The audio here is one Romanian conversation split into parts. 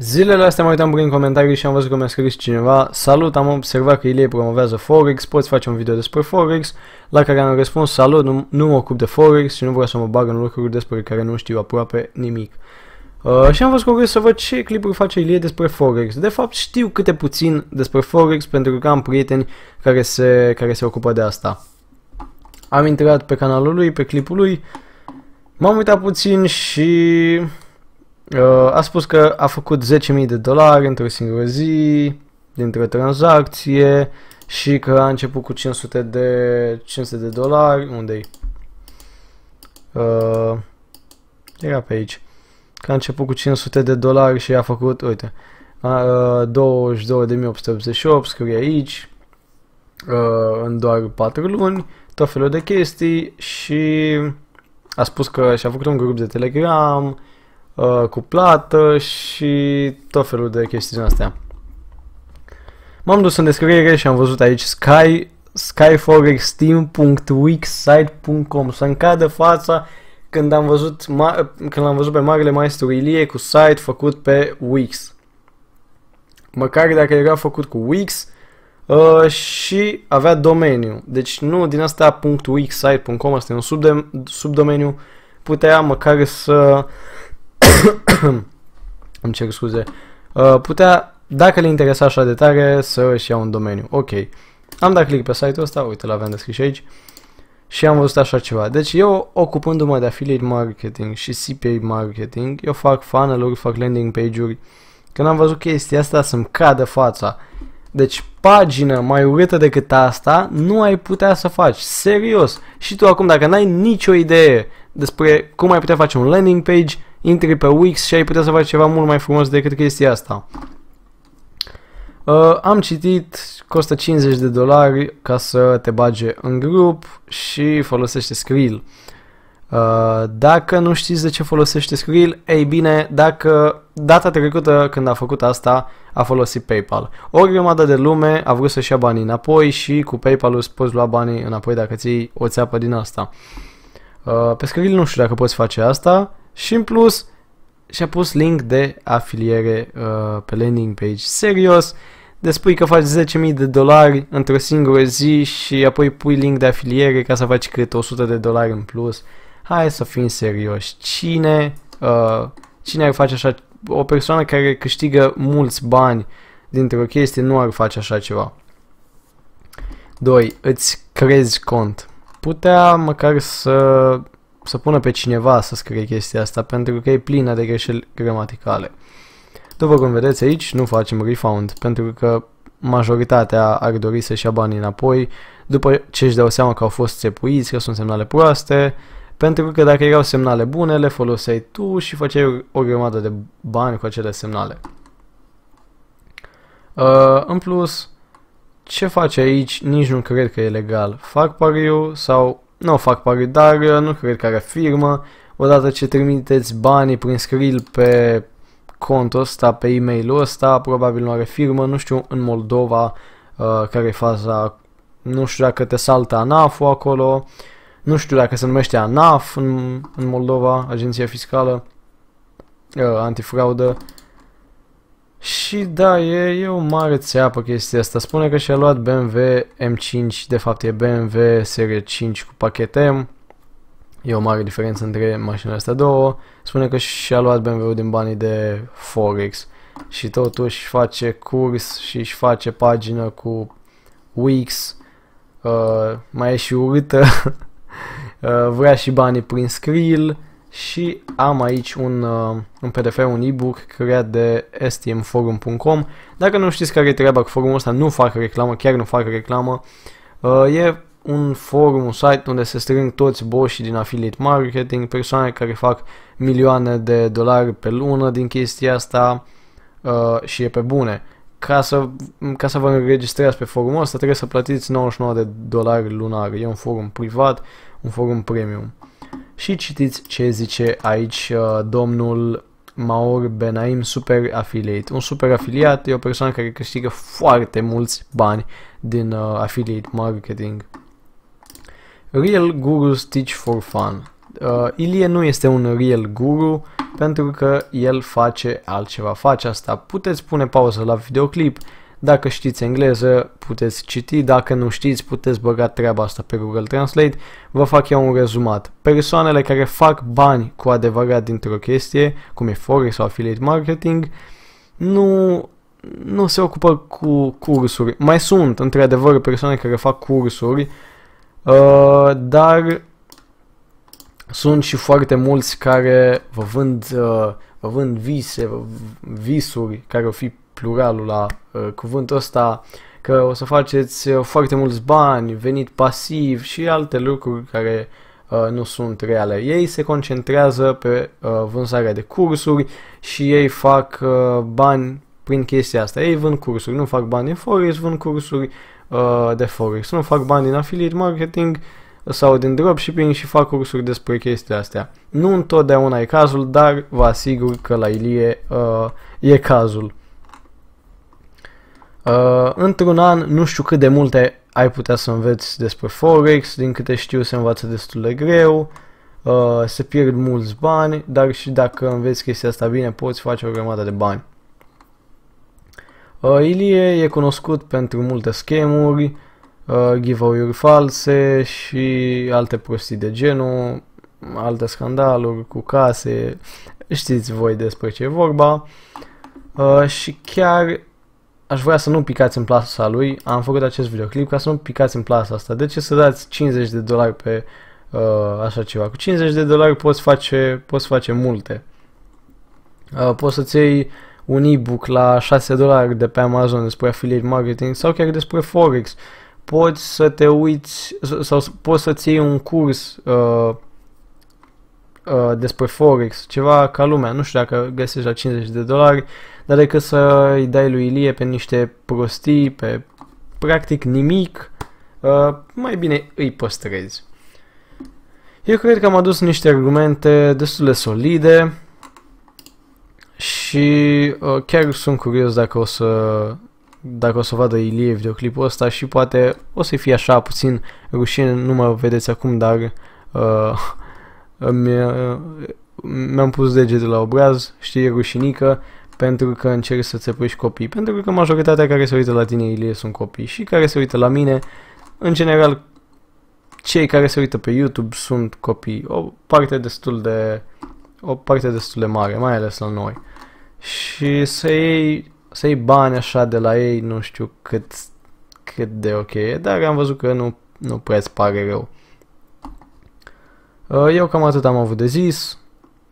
Zilele astea mă uitam prin comentarii și am văzut că mi-a scris cineva: salut, am observat că Ilie promovează Forex, poți face un video despre Forex? La care am răspuns: salut, nu mă ocup de Forex și nu vreau să mă bag în lucruri despre care nu știu aproape nimic. Și am fost curios să văd ce clipuri face Ilie despre Forex. De fapt știu câte puțin despre Forex pentru că am prieteni care se ocupă de asta. Am intrat pe canalul lui, pe clipul lui, m-am uitat puțin și... a spus că a făcut $10.000 într-o singură zi, dintr-o tranzacție, și că a început cu $500. Unde-i? Era pe aici. Că a început cu $500 și a făcut, uite, 22.888, scrie aici, în doar 4 luni, tot felul de chestii, și a spus că și-a făcut un grup de Telegram cu plată și tot felul de chestii din astea. M-am dus în descriere și am văzut aici skyforexteam.wixsite.com. Să-mi cadă fața când l-am văzut, pe marele maestru Ilie cu site făcut pe Wix. Măcar dacă era făcut cu Wix și avea domeniu. Deci nu din asta .wixsite.com, asta e un subdomeniu. Putea măcar să... îmi cer scuze. Putea, dacă le interesa așa de tare, să își ia un domeniu. Ok. Am dat click pe site-ul ăsta, uite, l-aveam descris aici, și am văzut așa ceva. Deci eu, ocupându-mă de affiliate marketing și CPA marketing, eu fac funnel-uri, fac landing page-uri. Când am văzut chestia asta, să-mi cadă fața. Deci pagină mai urâtă decât asta nu ai putea să faci. Serios. Și tu acum, dacă n-ai nicio idee despre cum ai putea face un landing page, intri pe Wix și ai putea să faci ceva mult mai frumos decât chestia asta. Am citit, costă $50 ca să te bage în grup și folosește Skrill. Dacă nu știți de ce folosește Skrill, ei bine, dacă data trecută când a făcut asta a folosit PayPal. O grămadă de lume a vrut să-și ia banii înapoi și cu PayPal îți poți lua banii înapoi dacă ții o țeapă din asta. Pe Skrill nu știu dacă poți face asta. Și în plus, și-a pus link de afiliere pe landing page. Serios, despui că faci $10.000 într-o singură zi și apoi pui link de afiliere ca să faci cât $100 în plus. Hai să fim serioși. Cine ar face așa? O persoană care câștigă mulți bani dintr-o chestie nu ar face așa ceva. 2. Îți crezi cont. Putea măcar să pună pe cineva să scrie chestia asta, pentru că e plină de greșeli gramaticale. După cum vedeți aici, nu facem refund, pentru că majoritatea ar dori să-și ia banii înapoi după ce își dau seama că au fost țepuiți, că sunt semnale proaste, pentru că dacă erau semnale bune, le foloseai tu și făceai o grămadă de bani cu acele semnale. În plus, ce faci aici, nici nu cred că e legal. Fac pariu sau... nu fac pariu, dar nu cred că are firmă. Odată ce trimiteți banii prin Skrill pe contul ăsta, pe e-mailul ăsta, probabil nu are firmă. Nu știu în Moldova care e faza, nu știu dacă te saltă ANAF-ul acolo, nu știu dacă se numește ANAF în Moldova, Agenția Fiscală Antifraudă. Și da, e o mare țeapă chestia asta. Spune că și-a luat BMW M5, de fapt e BMW Serie 5 cu pachet M. E o mare diferență între mașinile astea două. Spune că și-a luat BMW-ul din banii de Forex. Și totuși face curs și își face pagină cu Wix. Mai e și urâtă. Vrea și banii prin Skrill. Și am aici un PDF, un e-book creat de stmforum.com. Dacă nu știți care e treaba cu forumul ăsta, nu fac reclamă, chiar nu fac reclamă. E un forum, un site unde se strâng toți boșii din affiliate marketing, persoane care fac milioane de dolari pe lună din chestia asta și e pe bune. Ca să vă înregistrați pe forumul ăsta trebuie să plătiți $99 lunar. E un forum privat, un forum premium. Și citiți ce zice aici domnul Maor Benaim, super affiliate. Un super afiliat e o persoană care câștigă foarte mulți bani din affiliate marketing. Real gurus teach for fun. Ilie nu este un real guru pentru că el face altceva, face asta. Puteți pune pauză la videoclip, dacă știți engleză puteți citi, dacă nu știți puteți băga treaba asta pe Google Translate. Vă fac eu un rezumat. Persoanele care fac bani cu adevărat dintr-o chestie, cum e Forex sau Affiliate Marketing, nu se ocupă cu cursuri. Mai sunt, într-adevăr, persoane care fac cursuri, dar sunt și foarte mulți care vă vând vise, visuri, care o fi pluralul la cuvântul ăsta, că o să faceți foarte mulți bani, venit pasiv și alte lucruri care nu sunt reale. Ei se concentrează pe vânzarea de cursuri și ei fac bani prin chestia asta. Ei vând cursuri, nu fac bani din Forex, vând cursuri de Forex, nu fac bani din Affiliate Marketing sau din dropshipping și fac cursuri despre chestia astea. Nu întotdeauna e cazul, dar vă asigur că la Ilie e cazul. Într-un an nu știu cât de multe ai putea să înveți despre Forex, din câte știu se învață destul de greu, se pierd mulți bani, dar și dacă înveți chestia asta bine poți face o grămadă de bani. Ilie e cunoscut pentru multe schemuri, giveaway-uri false și alte prostii de genul, alte scandaluri cu case, știți voi despre ce e vorba. Și chiar aș vrea să nu picați în plasa lui, am făcut acest videoclip ca să nu picați în plasa asta. De ce să dați $50 pe așa ceva? Cu $50 poți face multe. Poți să-ți iei un e-book la $6 de pe Amazon despre affiliate marketing sau chiar despre Forex. Poți să te uiți sau poți să-ți iei un curs despre Forex, ceva ca lumea, nu știu dacă găsești la $50, dar decât să îi dai lui Ilie pe niște prostii, pe practic nimic, mai bine îi păstrezi. Eu cred că am adus niște argumente destul de solide și chiar sunt curios dacă o să vadă Ilie videoclipul ăsta și poate o să-i fie așa puțin rușine, nu mă vedeți acum, dar mi-am pus degetul la obraz, știi, rușinică, pentru că încerc să țepești copii, pentru că majoritatea care se uită la tine, Ilie, sunt copii și care se uită la mine, în general, cei care se uită pe YouTube sunt copii, o parte destul de mare, mai ales la noi. Și să iei bani așa de la ei, nu știu cât de ok e, dar am văzut că nu prea-ți pare rău. Eu cam atât am avut de zis.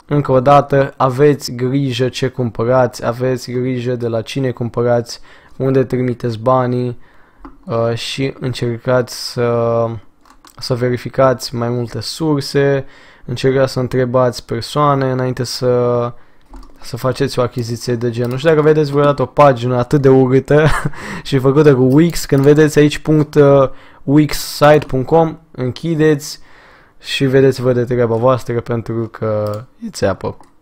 Încă o dată, aveți grijă ce cumpărați, aveți grijă de la cine cumpărați, unde trimiteți banii și încercați să verificați mai multe surse, încercați să întrebați persoane înainte să faceți o achiziție de genul. Și dacă vedeți vreodată o pagină atât de urâtă și făcută cu Wix, când vedeți aici .wixsite.com, închideți și vedeți-vă de treaba voastră pentru că e țeapă.